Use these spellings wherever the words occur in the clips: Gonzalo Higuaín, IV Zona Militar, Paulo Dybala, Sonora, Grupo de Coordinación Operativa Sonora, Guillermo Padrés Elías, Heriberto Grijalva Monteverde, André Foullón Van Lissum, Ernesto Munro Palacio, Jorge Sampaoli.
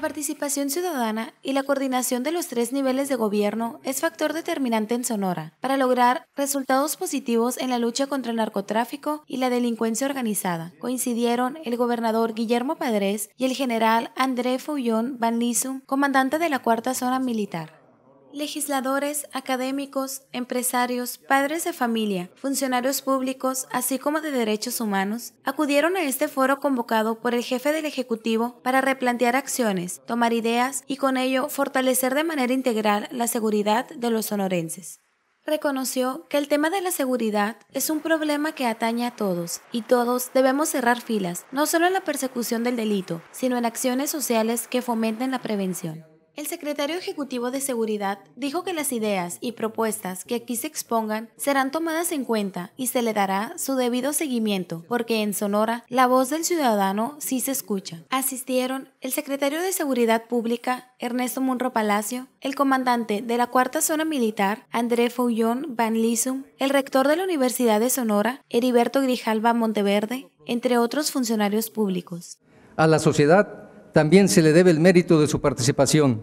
La participación ciudadana y la coordinación de los tres niveles de gobierno es factor determinante en Sonora para lograr resultados positivos en la lucha contra el narcotráfico y la delincuencia organizada. Coincidieron el gobernador Guillermo Padrés y el general André Foullón Van Lissum, comandante de la Cuarta Zona Militar. Legisladores, académicos, empresarios, padres de familia, funcionarios públicos, así como de derechos humanos, acudieron a este foro convocado por el jefe del Ejecutivo para replantear acciones, tomar ideas y con ello fortalecer de manera integral la seguridad de los sonorenses. Reconoció que el tema de la seguridad es un problema que atañe a todos y todos debemos cerrar filas, no solo en la persecución del delito, sino en acciones sociales que fomenten la prevención. El secretario ejecutivo de Seguridad dijo que las ideas y propuestas que aquí se expongan serán tomadas en cuenta y se le dará su debido seguimiento, porque en Sonora la voz del ciudadano sí se escucha. Asistieron el secretario de Seguridad Pública, Ernesto Munro Palacio, el comandante de la Cuarta Zona Militar, André Foullón Van Lissum, el rector de la Universidad de Sonora, Heriberto Grijalva Monteverde, entre otros funcionarios públicos. A la sociedad también se le debe el mérito de su participación,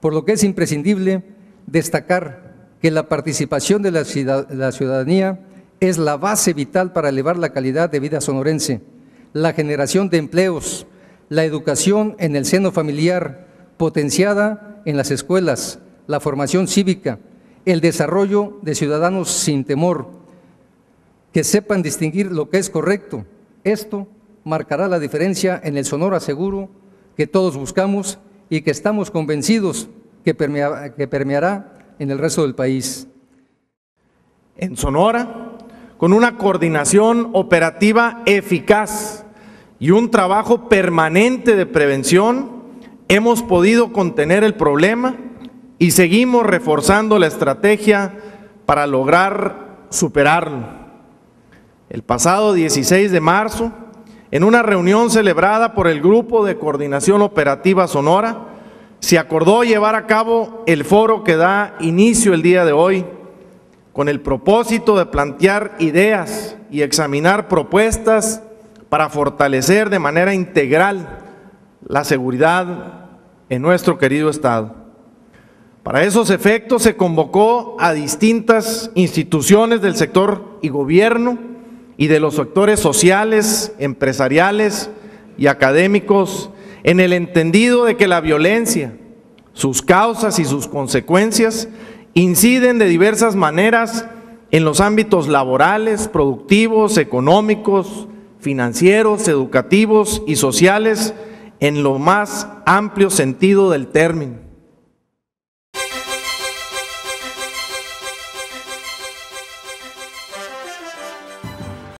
por lo que es imprescindible destacar que la participación de la ciudadanía es la base vital para elevar la calidad de vida sonorense, la generación de empleos, la educación en el seno familiar, potenciada en las escuelas, la formación cívica, el desarrollo de ciudadanos sin temor, que sepan distinguir lo que es correcto. Esto marcará la diferencia en el Sonora seguro que todos buscamos y que estamos convencidos que permeará en el resto del país. En Sonora, con una coordinación operativa eficaz y un trabajo permanente de prevención, hemos podido contener el problema y seguimos reforzando la estrategia para lograr superarlo. El pasado 16 de marzo, en una reunión celebrada por el Grupo de Coordinación Operativa Sonora, se acordó llevar a cabo el foro que da inicio el día de hoy, con el propósito de plantear ideas y examinar propuestas para fortalecer de manera integral la seguridad en nuestro querido estado. Para esos efectos se convocó a distintas instituciones del sector y gobierno, y de los sectores sociales, empresariales y académicos, en el entendido de que la violencia, sus causas y sus consecuencias inciden de diversas maneras en los ámbitos laborales, productivos, económicos, financieros, educativos y sociales, en lo más amplio sentido del término.